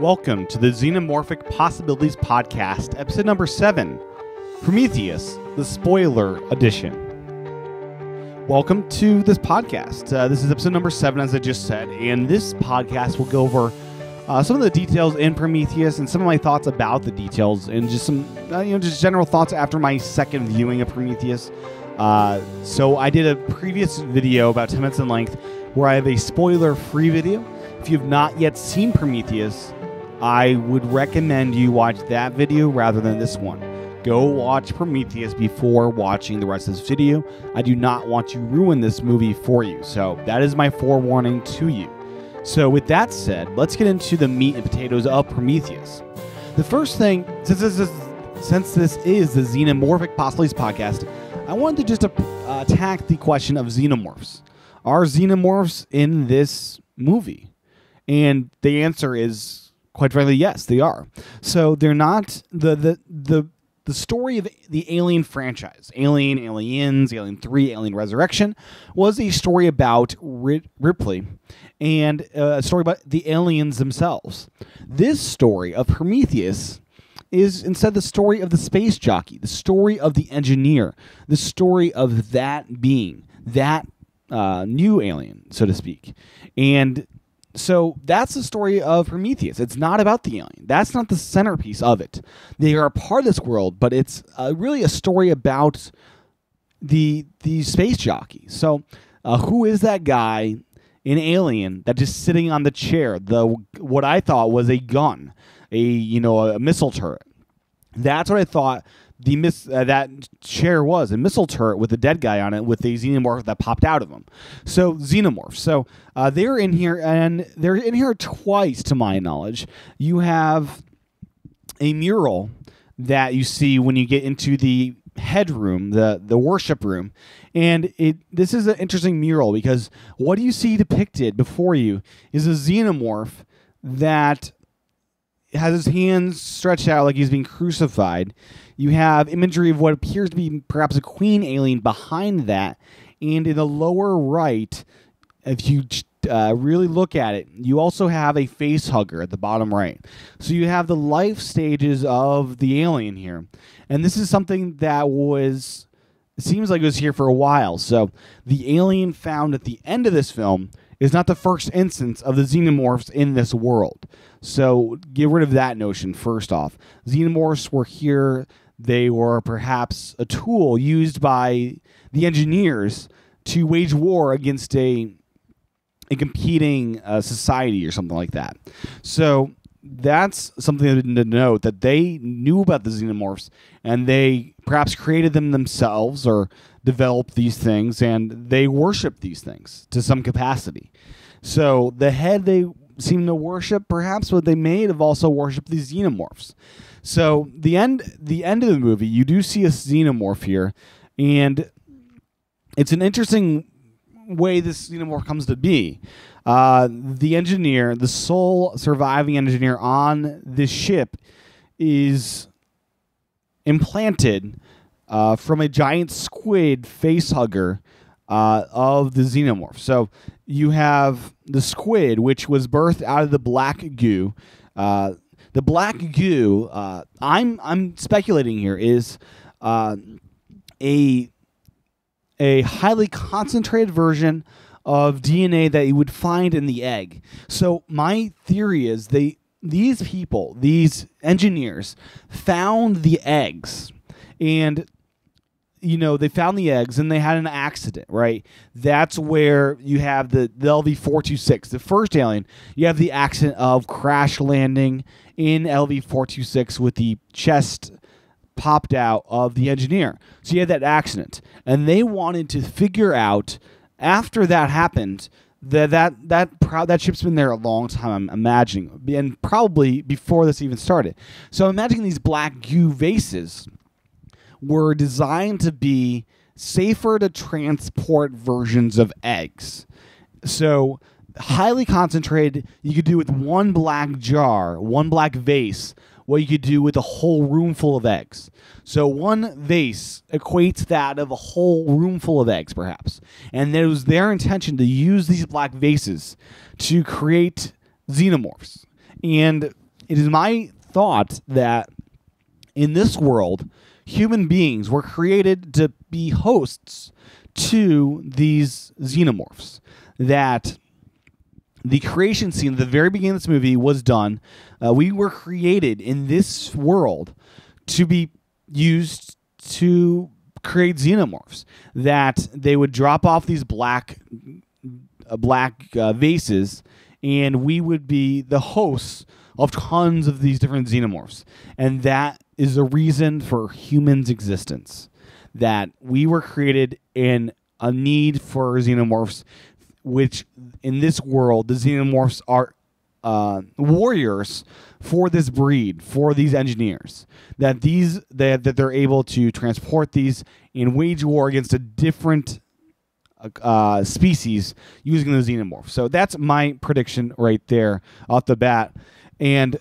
Welcome to the Xenomorphic Possibilities Podcast, episode number 7, Prometheus, the Spoiler Edition. Welcome to this podcast. This is episode number 7, as I just said, and this podcast will go over some of the details in Prometheus and some of my thoughts about the details and just some, just general thoughts after my second viewing of Prometheus. So I did a previous video about 10 minutes in length where I have a spoiler-free video. If you've not yet seen Prometheus, I would recommend you watch that video rather than this one. Go watch Prometheus before watching the rest of this video. I do not want to ruin this movie for you, so that is my forewarning to you. So with that said, let's get into the meat and potatoes of Prometheus. The first thing, since this is the Xenomorphic Possibilities Podcast, I wanted to just attack the question of xenomorphs. Are xenomorphs in this movie? And the answer is, quite frankly, yes, they are. So they're not the story of the Alien franchise. Alien, Aliens, Alien 3, Alien Resurrection was a story about Ripley and a story about the aliens themselves. This story of Prometheus is instead the story of the space jockey, the story of the engineer, the story of that being, that new alien, so to speak. And so that's the story of Prometheus. It's not about the alien. That's not the centerpiece of it. They are a part of this world, but it's really a story about the space jockey. So who is that guy in Alien that's just sitting on the chair, what I thought was a gun, a missile turret? That's what I thought that chair was, a missile turret with a dead guy on it with a xenomorph that popped out of him. So xenomorphs. So they're in here, and they're in here twice to my knowledge. You have a mural that you see when you get into the headroom, the worship room, and this is an interesting mural because what you see depicted before you is a xenomorph that has his hands stretched out like he's being crucified. You have imagery of what appears to be perhaps a queen alien behind that. And in the lower right, if you really look at it, you also have a face hugger at the bottom right. So you have the life stages of the alien here. And this is something that seems like it was here for a while. So the alien found at the end of this film is not the first instance of the xenomorphs in this world. So get rid of that notion first off. Xenomorphs were here. They were perhaps a tool used by the engineers to wage war against a competing society or something like that. So that's something to note, that they knew about the xenomorphs and they perhaps created them themselves or developed these things, and they worship these things to some capacity. So the head they seem to worship, perhaps what they made have also worshipped these xenomorphs. So the end of the movie, you do see a xenomorph here, and it's an interesting way this xenomorph comes to be. The engineer, the sole surviving engineer on this ship, is implanted from a giant squid face hugger of the xenomorph. So you have the squid, which was birthed out of the black goo. The black goo, I'm speculating here, is a highly concentrated version of DNA that you would find in the egg. So my theory is these people, these engineers, found the eggs, and they found the eggs and they had an accident, right? That's where you have the LV-426, the first alien. You have the accident of crash landing in LV-426 with the chest popped out of the engineer. So you had that accident, and they wanted to figure out, after that happened, that ship's been there a long time, I'm imagining, and probably before this even started. So I'm imagining these black goo vases were designed to be safer to transport versions of eggs. So highly concentrated, you could do with one black jar, one black vase, what you could do with a whole room full of eggs. So one vase equates that of a whole room full of eggs, perhaps. And it was their intention to use these black vases to create xenomorphs. And It is my thought that in this world, human beings were created to be hosts to these xenomorphs. That the creation scene at the very beginning of this movie was done. We were created in this world to be used to create xenomorphs. That they would drop off these black vases, and we would be the hosts of tons of these different xenomorphs. And that is the reason for humans' existence. That we were created in a need for xenomorphs, which in this world, the xenomorphs are warriors for this breed, for these engineers. That that they're able to transport these and wage war against a different species using the xenomorph. So that's my prediction right there off the bat. And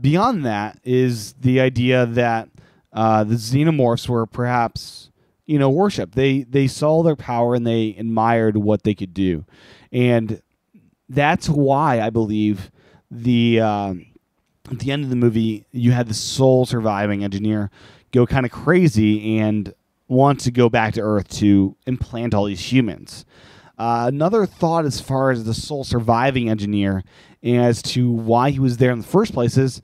beyond that is the idea that the xenomorphs were perhaps, worship. They saw their power and they admired what they could do. And that's why I believe at the end of the movie, you had the sole surviving engineer go kind of crazy and want to go back to Earth to implant all these humans. Another thought as far as the sole surviving engineer as to why he was there in the first place is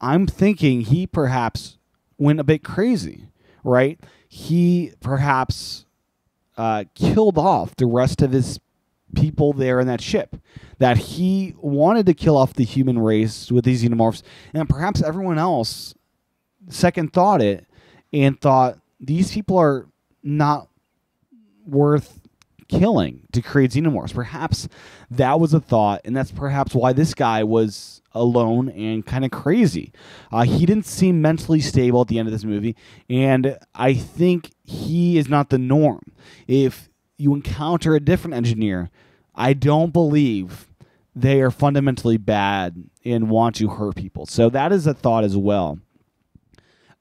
I'm thinking he perhaps went a bit crazy, right? He perhaps killed off the rest of his people there in that ship, that he wanted to kill off the human race with these xenomorphs, and perhaps everyone else second thought it and thought these people are not worth killing to create xenomorphs. Perhaps that was a thought, and that's perhaps why this guy was alone and kind of crazy. He didn't seem mentally stable at the end of this movie, and I think he is not the norm. If you encounter a different engineer, I don't believe they are fundamentally bad and want to hurt people. So that is a thought as well.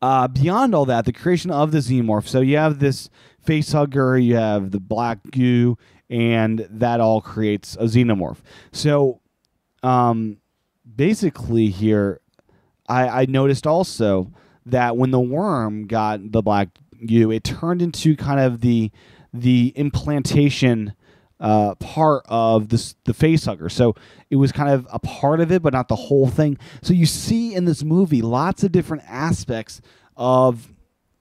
Beyond all that, the creation of the xenomorph. So you have this facehugger, you have the black goo, and that all creates a xenomorph. So basically here, I noticed also that when the worm got the black goo, it turned into kind of the implantation part of the facehugger. So it was kind of a part of it, but not the whole thing. So you see in this movie lots of different aspects of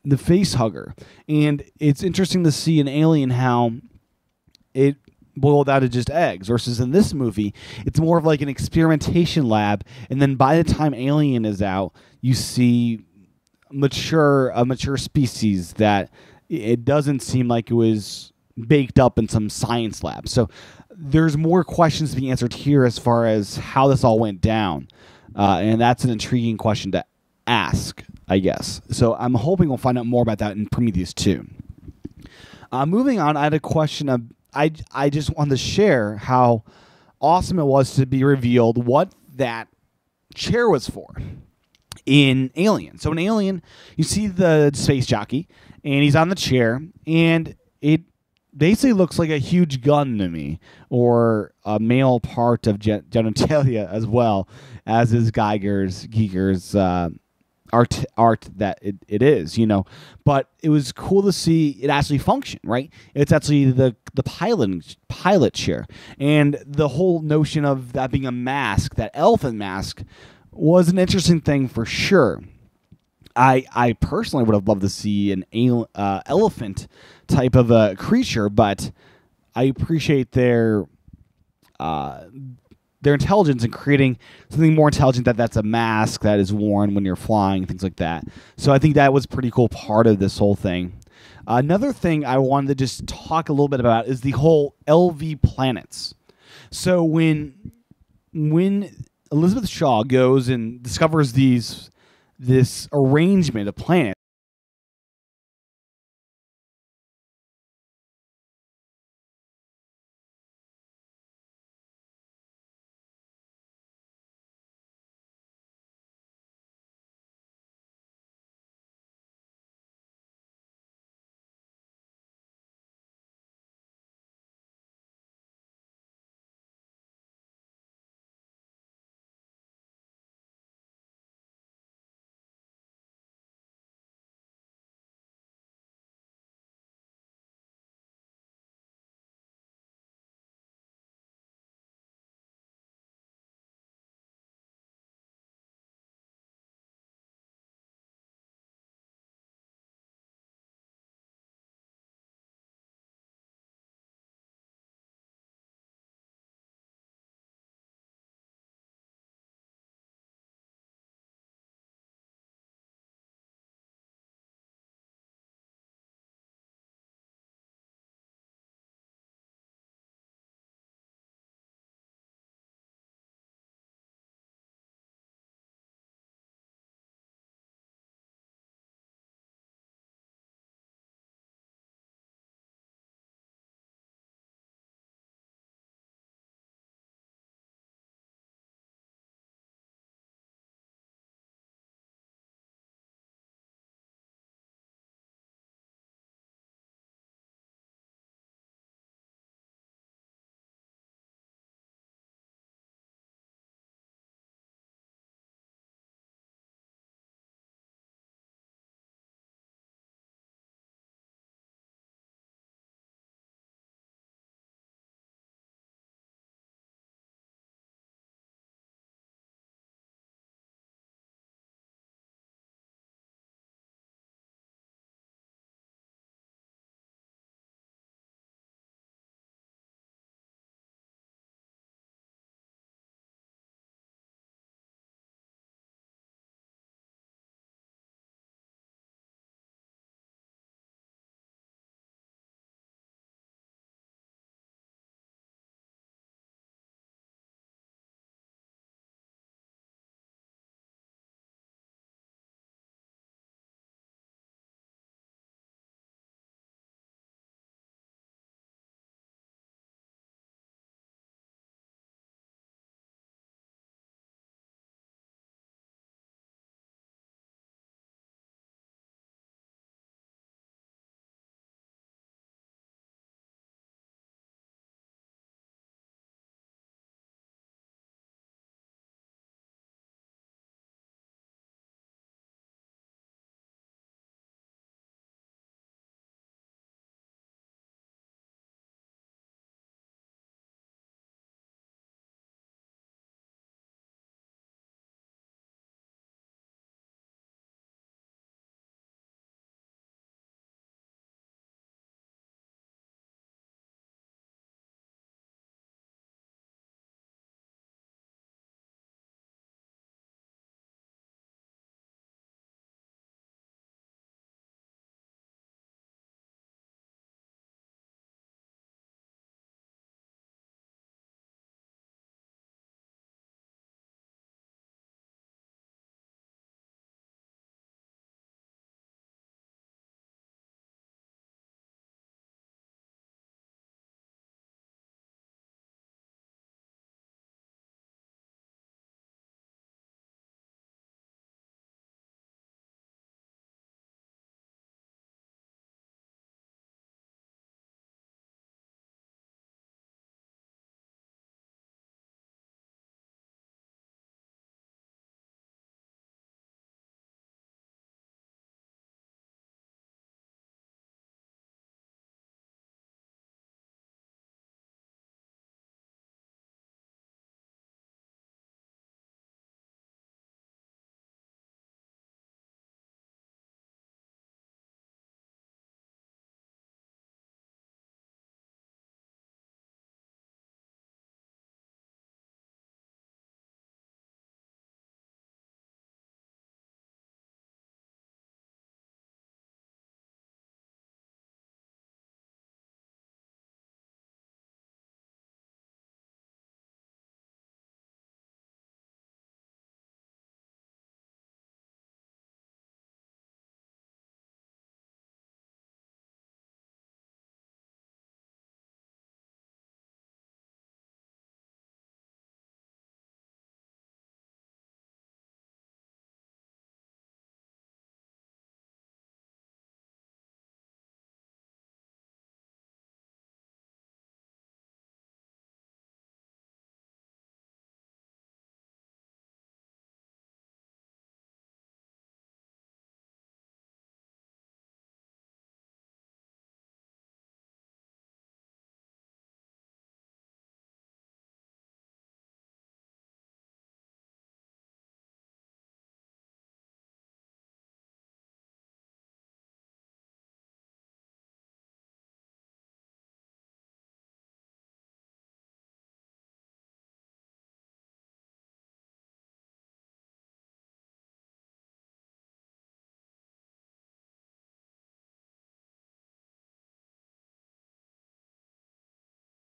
the facehugger. And it's interesting to see in Alien how it boiled out of just eggs, versus in this movie, it's more of like an experimentation lab. And then by the time Alien is out, you see a mature species that it doesn't seem like it was baked up in some science lab. So there's more questions to be answered here as far as how this all went down. And that's an intriguing question to ask, I guess. So I'm hoping we'll find out more about that in Prometheus 2. Moving on, I had a question. I just wanted to share how awesome it was to be revealed what that chair was for in Alien. So in Alien, you see the space jockey, and he's on the chair, and it basically looks like a huge gun to me, or a male part of genitalia, as well as his Geiger's art that it is, But it was cool to see it actually function, right? It's actually the pilot chair, and the whole notion of that being a mask, that elfin mask, was an interesting thing for sure. I personally would have loved to see an elephant type of a creature, but I appreciate their intelligence in creating something more intelligent that's a mask that is worn when you're flying, things like that. So I think that was a pretty cool part of this whole thing. Another thing I wanted to just talk a little bit about is the whole LV planets. So when Elizabeth Shaw goes and discovers this arrangement of planets,